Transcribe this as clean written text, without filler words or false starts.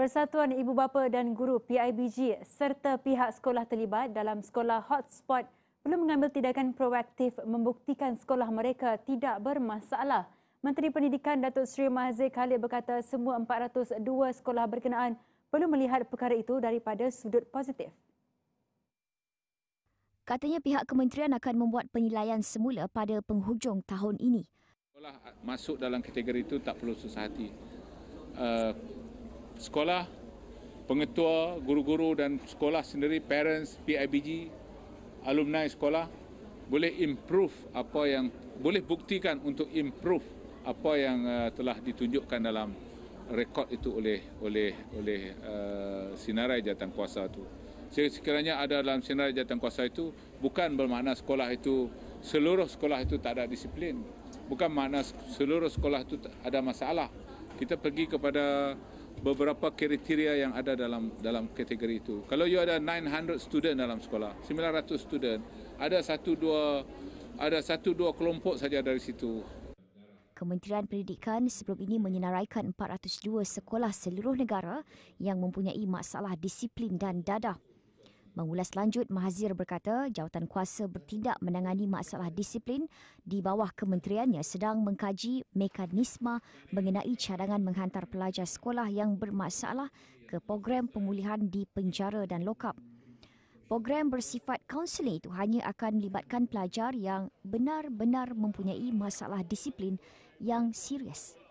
Persatuan Ibu Bapa dan Guru PIBG serta pihak sekolah terlibat dalam sekolah hotspot perlu mengambil tindakan proaktif membuktikan sekolah mereka tidak bermasalah. Menteri Pendidikan Datuk Seri Mahdzir Khalid berkata semua 402 sekolah berkenaan perlu melihat perkara itu daripada sudut positif. Katanya pihak kementerian akan membuat penilaian semula pada penghujung tahun ini. Sekolah masuk dalam kategori itu tak perlu susah hati. Sekolah, pengetua, guru-guru dan sekolah sendiri, parents, PIBG, alumni sekolah boleh improve apa yang boleh buktikan untuk improve apa yang telah ditunjukkan dalam rekod itu oleh senarai jawatankuasa itu. Sekiranya ada dalam senarai jawatankuasa itu, bukan bermakna sekolah itu seluruh sekolah itu tak ada disiplin, bukan makna seluruh sekolah itu ada masalah. Kita pergi kepada beberapa kriteria yang ada dalam kategori itu. Kalau you ada 900 student dalam sekolah, 900 student, ada satu dua kelompok saja dari situ. Kementerian Pendidikan sebelum ini menyenaraikan 402 sekolah seluruh negara yang mempunyai masalah disiplin dan dadah. Mengulas lanjut, Mahdzir berkata jawatankuasa bertindak menangani masalah disiplin di bawah kementeriannya sedang mengkaji mekanisme mengenai cadangan menghantar pelajar sekolah yang bermasalah ke program pemulihan di penjara dan lokap. Program bersifat kaunseling itu hanya akan melibatkan pelajar yang benar-benar mempunyai masalah disiplin yang serius.